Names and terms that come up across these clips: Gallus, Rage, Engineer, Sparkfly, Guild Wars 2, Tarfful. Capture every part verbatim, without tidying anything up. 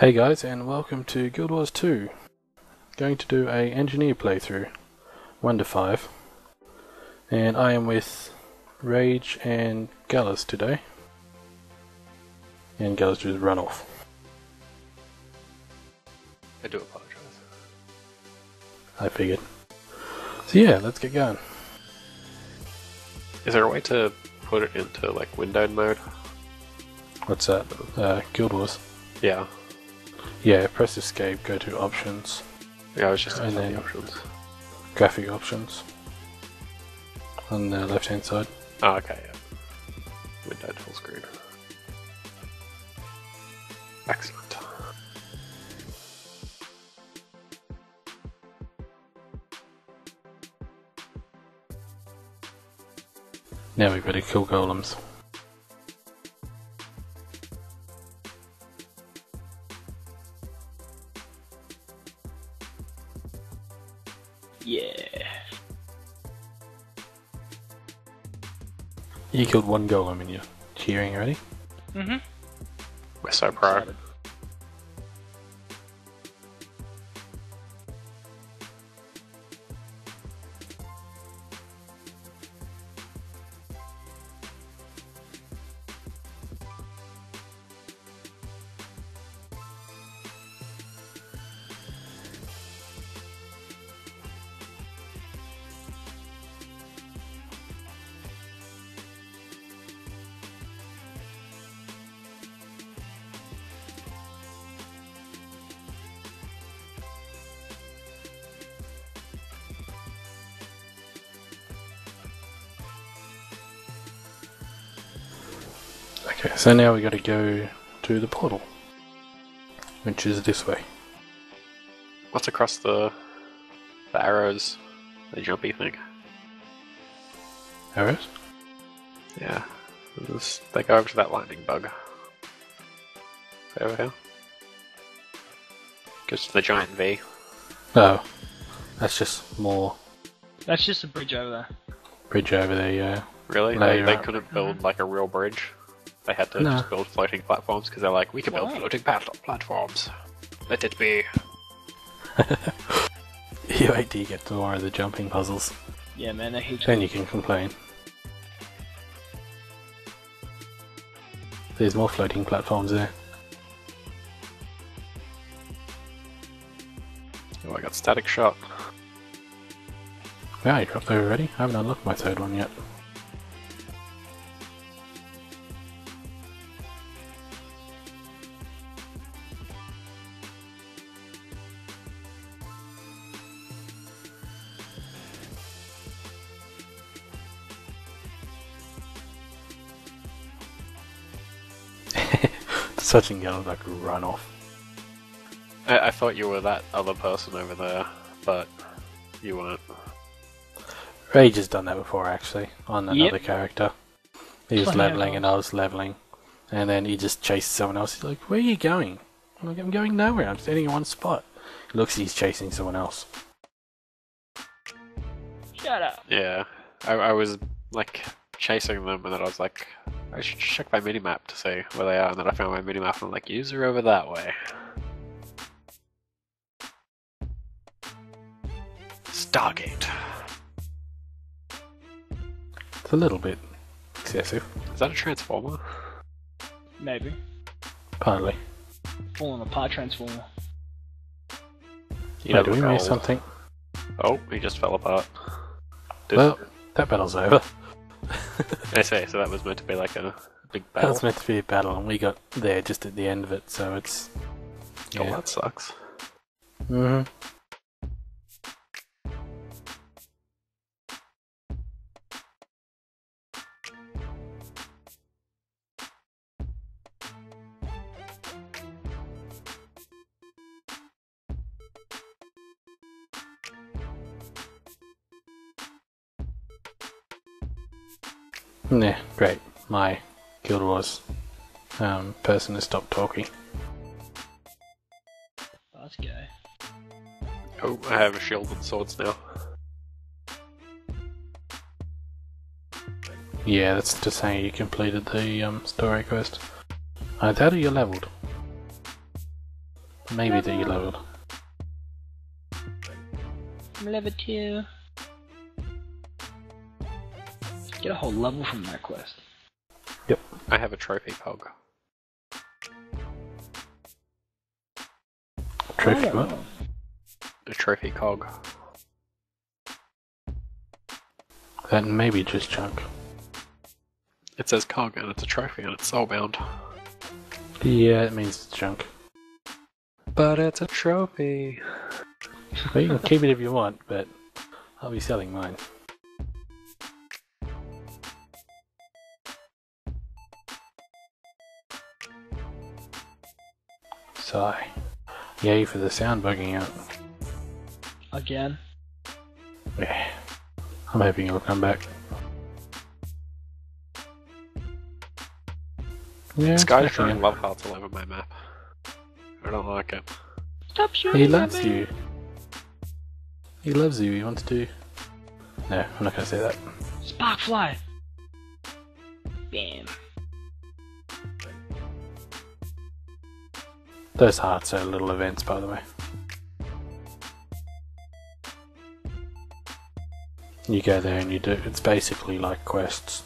Hey guys, and welcome to Guild Wars two. Going to do a engineer playthrough, one to five, and I am with Rage and Gallus today, and Gallus just run off. I do apologize. I figured. So yeah, let's get going. Is there a way to put it into like windowed mode? What's that? Uh, Guild Wars? Yeah. Yeah, press escape, go to options. Yeah, I was just in the options. Graphic options. On the left hand side. Oh, okay, yeah. Windowed full screen. Excellent. Now we've got to kill golems. You killed one golem and you're cheering already? Mm-hmm. We're so pro. Okay, so now we got to go to the portal, which is this way. What's across the, the arrows? The jumpy thing. Arrows? Yeah, this, they go over to that lightning bug. Over here. Goes to the giant V. Oh, that's just more. That's just a bridge over there. Bridge over there, yeah. Really? They, they couldn't build like a real bridge? They had to no. just build floating platforms because they're like, we can build wow. floating platforms. Let it be. You wait till you get to more of the jumping puzzles. Yeah, man, I hate. Then you can complain. There's more floating platforms there. Oh, I got static shock. Yeah, you dropped there already. I haven't unlocked my third one yet. Such and Gallus, I could run off. I, I thought you were that other person over there, but you weren't. Rage has done that before, actually, on another yep. character. He was leveling and I was leveling, and then he just chased someone else. He's like, "Where are you going?" I'm like, "I'm going nowhere. I'm standing in one spot." He looks, he's chasing someone else. Shut up. Yeah, I, I was like chasing them, and then I was like, I should check my minimap to see where they are, and then I found my minimap and I'm like, user over that way. Stargate. It's a little bit excessive. Is that a transformer? Maybe. Partly. Falling apart transformer. You know, did we miss something? Oh, he just fell apart. Did well, that battle's over. I say, so that was meant to be like a big battle. That was meant to be a battle, and we got there just at the end of it, so it's. Yeah. Oh, that sucks. Mm hmm. Yeah, great. My Guild Wars um, person has stopped talking. Let's go. Oh, I have a shield and swords now. Yeah, that's just saying you completed the um, story quest. I doubt you're leveled. Maybe the E-level. I'm level two. Get a whole level from that quest. Yep. I have a trophy pog. Trophy oh. what? The trophy cog. That may be just junk. It says cog and it's a trophy and it's soulbound. Yeah, it means it's junk. But it's a trophy! Well, you can keep it if you want, but I'll be selling mine. Sigh. Yay for the sound bugging out. Again? Yeah. I'm hoping it'll come back. Yeah, Skytrain love hearts all over my map. I don't like it. Stop shooting. He loves me. you. He loves you, he wants to... No, I'm not gonna say that. Sparkfly! Bam. Those hearts are little events, by the way. You go there and you do... It's basically like quests.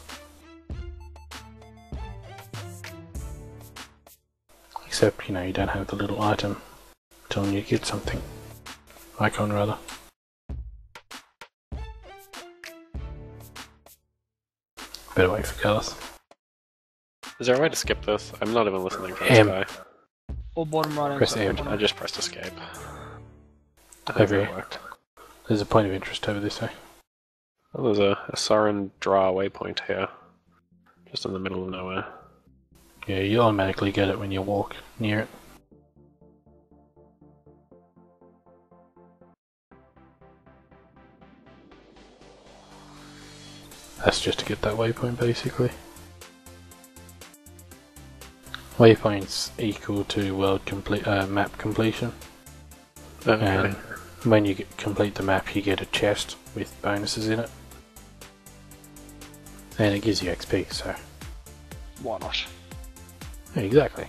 Except, you know, you don't have the little item until you get something. Icon, rather. Better wait for Gallus. Is there a way to skip this? I'm not even listening to this guy. Or bottom right. Press M. I just pressed escape. Over here. There's a point of interest over this way. Well, there's a, a Sorin Dra waypoint here. Just in the middle of nowhere. Yeah, you automatically get it when you walk near it. That's just to get that waypoint, basically. Waypoints equal to world complete uh, map completion. Okay. And when you get, complete the map, you get a chest with bonuses in it, and it gives you X P. So why not? Exactly.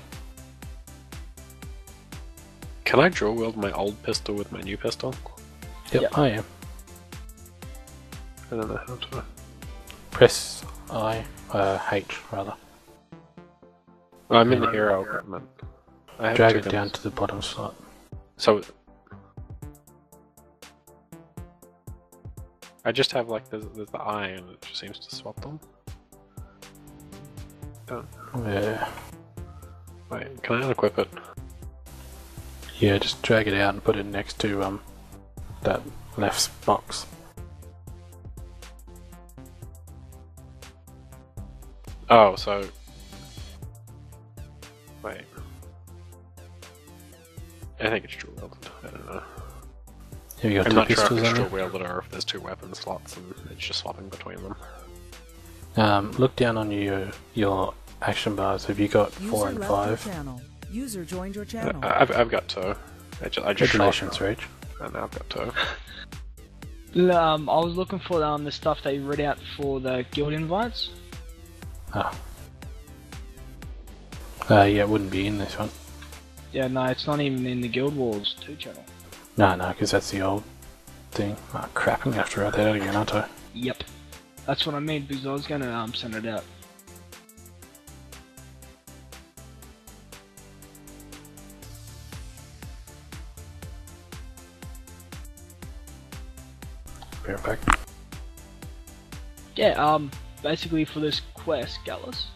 Can I dual wield my old pistol with my new pistol? Yep, yep. I am. I don't know how to. Press I, uh, H rather. Well, I'm in the hero equipment. Drag it down to the bottom slot. So... I just have like, there's, there's the eye and it just seems to swap them. Don't... Yeah. Wait, can I unequip it? Yeah, just drag it out and put it next to um that left box. Oh, so... Wait. I think it's dual wielded. I don't know. Have you got I'm not sure if it's dual wielded or if there's two weapon slots and it's just swapping between them. Um, look down on your your action bars. Have you got User four and five? Channel. User joined your channel. Uh, I've I've got two. I just I just Congratulations, Rage. And now I've got two. um, I was looking for um the stuff that you read out for the guild invites. Ah. Oh. Uh, yeah, it wouldn't be in this one. Yeah, no, it's not even in the Guild Wars two channel. No, no, because that's the old thing. Oh crap, I'm going to have to write that out again, aren't I? Yep. That's what I mean, because I was going to um, send it out. Be right back. Yeah, um, basically for this quest, Gallus,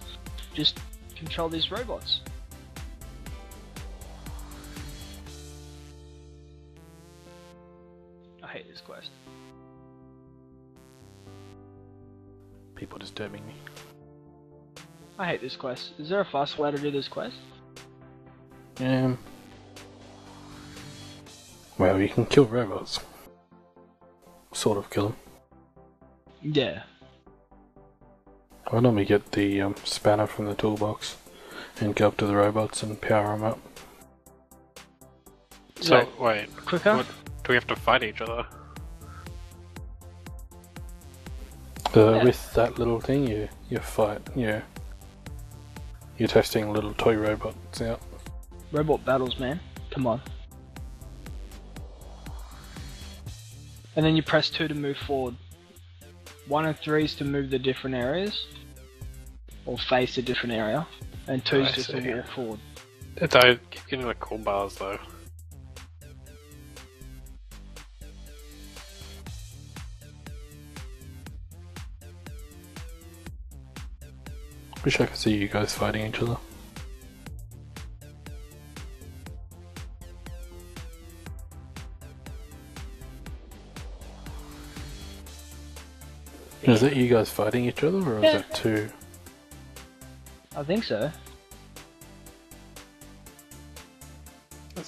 just... control these robots. I hate this quest. People disturbing me. I hate this quest. Is there a fast way to do this quest? Um. Well, you can kill robots. Sort of kill them. Yeah. I normally get the um, spanner from the toolbox and go up to the robots and power them up. So, so wait, quicker? What, do we have to fight each other? Uh, yeah. With that little thing you, you fight, yeah. You're testing little toy robots out. Robot battles, man. Come on. And then you press two to move forward. One and three is to move the different areas, or face a different area, and two is just to walk forward. Don't keep getting the cool bars though. Wish I could see you guys fighting each other. Is it you guys fighting each other, or is it two? I think so.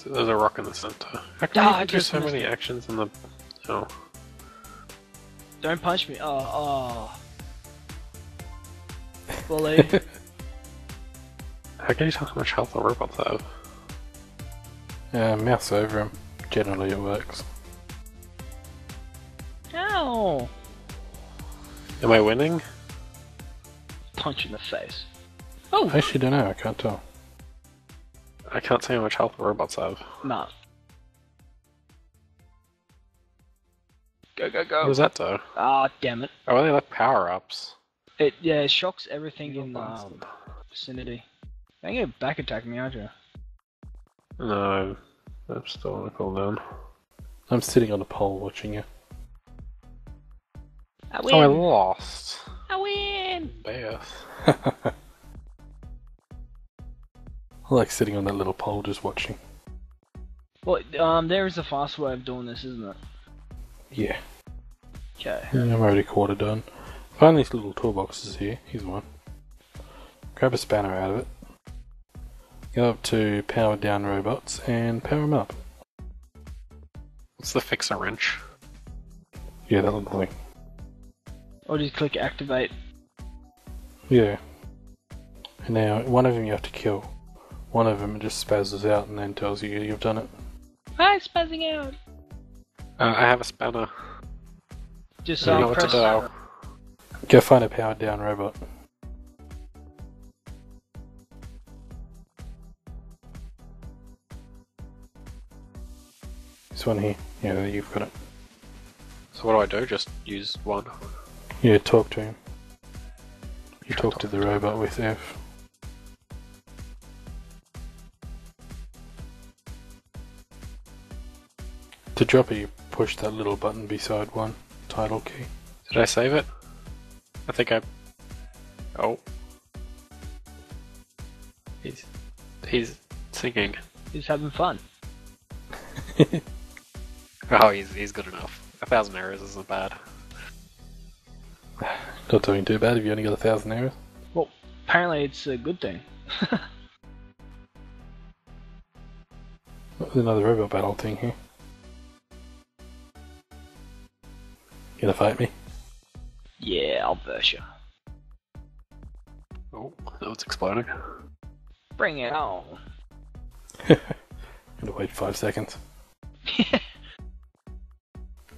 There's a rock in the center. How can oh, you do so many actions in the... Oh. Don't punch me. Oh, oh. Bully. How can you tell how much health the robots have? Yeah, mouse over him. Generally it works. Ow! Am I winning? Punch in the face. Oh! I actually don't know, I can't tell. I can't see how much health the robots have. Nah. Go, go, go. What was that though? Ah, damn it. Oh, are they like power-ups? It, yeah, it shocks everything in the um, vicinity. They ain't gonna back attack me, aren't you? No, I'm still on the cooldown. I'm sitting on a pole watching you. I win. Oh, I lost. I win! Bath. I like sitting on that little pole just watching. Well, um, there is a fast way of doing this, isn't it? Yeah. Okay. And I'm already quarter done. Find these little toolboxes here. Here's one. Grab a spanner out of it. Go up to power down robots and power them up. What's the fixer wrench? Yeah, that little thing. Or just click activate. Yeah. And now, one of them you have to kill. One of them just spazzes out and then tells you you've done it. I'm spazzing out! Uh, I have a spanner. Just so um, press spanner. Go find a powered down robot. This one here. Yeah, you've got it. So what do I do? Just use one? Yeah, talk to him. You talk, talk to the to robot him. With F. To drop it, you push that little button beside one, title key. Did I save it? I think I... Oh. He's... he's singing. He's having fun. Oh, he's, he's good enough. A thousand errors isn't bad. Not doing too bad if you only got a thousand errors. Well, apparently it's a good thing. There's another robot battle thing here. You gonna fight me? Yeah, I'll burst you. Oh, no, it's exploding. Bring it on. Gonna wait five seconds.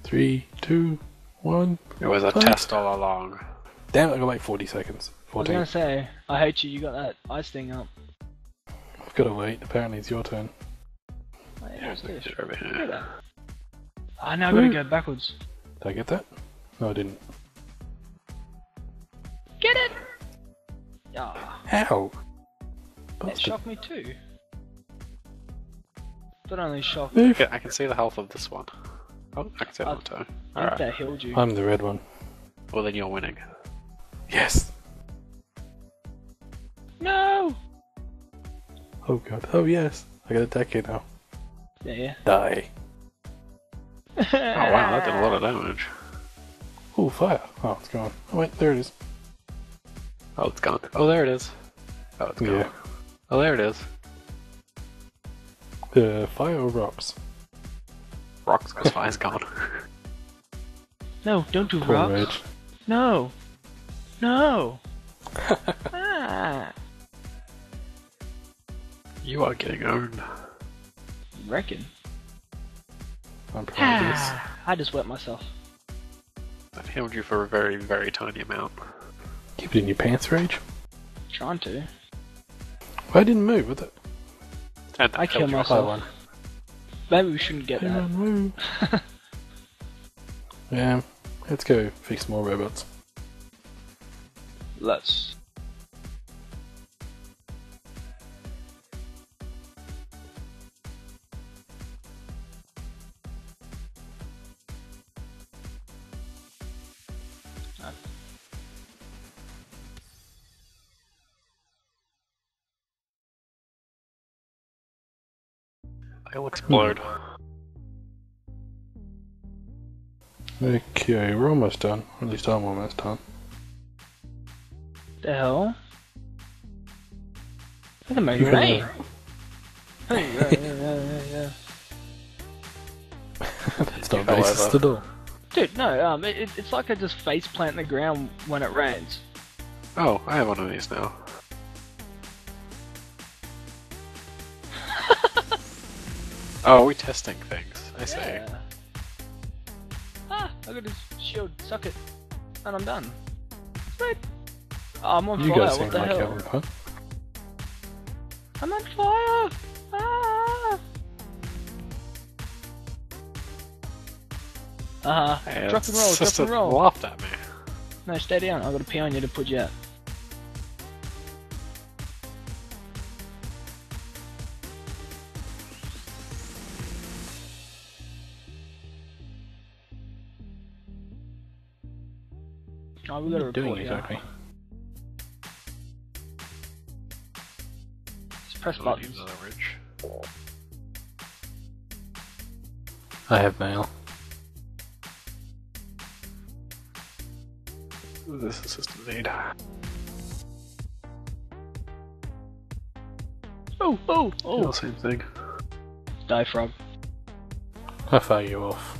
Three, two, one. It was a fight. Test all along. Damn it, I gotta wait forty seconds. fourteen. I was gonna say, I hate you, you got that ice thing up. I've gotta wait, apparently it's your turn. Wait, yeah, over oh, now I've gotta go backwards. Did I get that? No, I didn't. Get it! Ah. Ow! That shocked me too. But only shocked me. I can see the health of this one. Oh, I can see that too. Alright. That healed you. I'm the red one. Well, then you're winning. Yes! No! Oh god. Oh yes! I got a decade now. Yeah, yeah. Die. Oh wow, that did a lot of damage. Ooh, fire. Oh, it's gone. Oh wait, there it is. Oh, it's gone. Oh, there it is. Oh, it's gone. Yeah. Oh, there it is. The uh, fire or rocks? Rocks, because fire's gone. No, don't do Poor rocks. Rage. No. No. Ah. You are getting owned. I reckon. I'm proud of this. I just wet myself. I've healed you for a very, very tiny amount. Keep it in your pants, Rage? Trying to. Well, I didn't move with it. I, I killed myself. One. Maybe we shouldn't get that. Yeah, let's go fix more robots. Let's. It'll explode. Okay, we're almost done. At least I'm almost done. The hell? That's a grenade! Hey, yeah, yeah, yeah, yeah. That's not racist at all. Dude, no, um, it, it's like I just faceplant in the ground when it rains. Oh, I have one of these now. Oh, we're testing things, I see. Yeah. Ah, I got his shield, suck it. And I'm done. Sweet. Oh, I'm on you fire, what the like hell? Him, huh? I'm on fire! Ah! Uh-huh, hey, drop and roll, drop and roll. Laughed at me. No, stay down, I got a P on you to put you out. Oh, we gotta report it, aren't we? Just press buttons. I have mail. This is system lead. Oh, oh, oh! Same thing. Die, frog. How far are you off?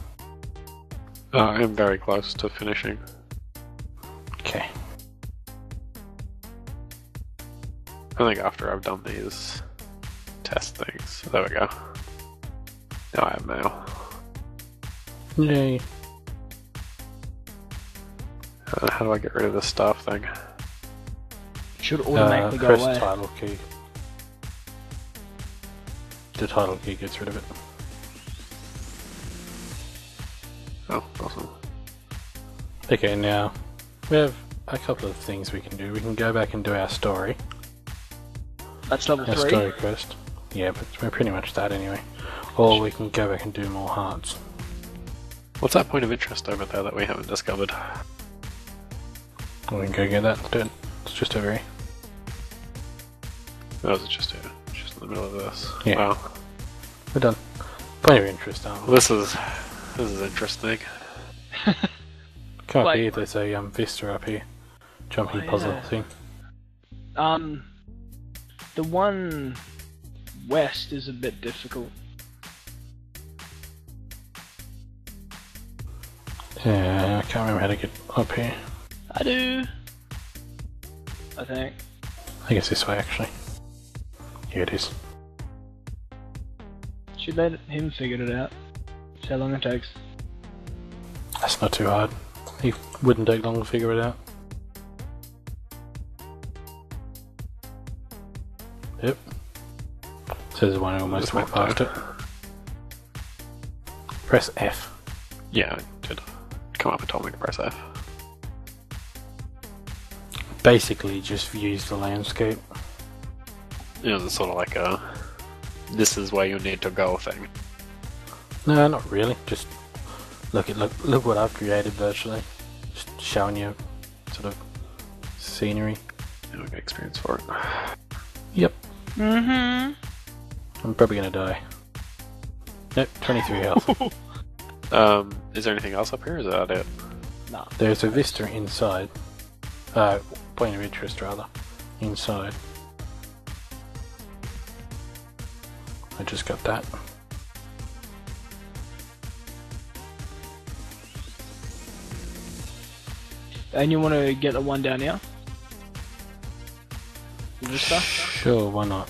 Oh, I am very close to finishing. Okay. I think after I've done these test things, there we go. Now I have mail. Yay. Uh, how do I get rid of this staff thing? It should automatically uh, go press away. Press title key. The title key gets rid of it. Oh, awesome. Okay, now. We have a couple of things we can do. We can go back and do our story. That's level our three. Story quest. Yeah, but we're pretty much that anyway. Or we can go back and do more hearts. What's that point of interest over there that we haven't discovered? We can go get that. Dude, it's just over here. Oh, is it just here? It's just in the middle of this. Yeah. Wow. We're done. Point of interest, aren't we? This is this is interesting. Come up here, there's a um, vista up here. Jumping oh, puzzle yeah. thing. Um, the one west is a bit difficult. Yeah, I can't remember how to get up here. I do! I think. I guess this way actually. Here it is. Should let him figure it out. That's how long it takes. That's not too hard. He wouldn't take long to figure it out. Yep. So there's one who almost went past it. Press F. Yeah, I did. Come up and told me to press F. Basically, just views the landscape. It was sort of like a "this is where you need to go" thing. No, not really. Just. Look at look look what I've created virtually. Just showing you sort of scenery. You don't get experience for it. Yep. Mm-hmm. I'm probably gonna die. Nope, twenty-three health. Um, is there anything else up here or is that it? No. There's a vista inside. Uh point of interest rather. Inside. I just got that. And you want to get the one down here? Sure, why not?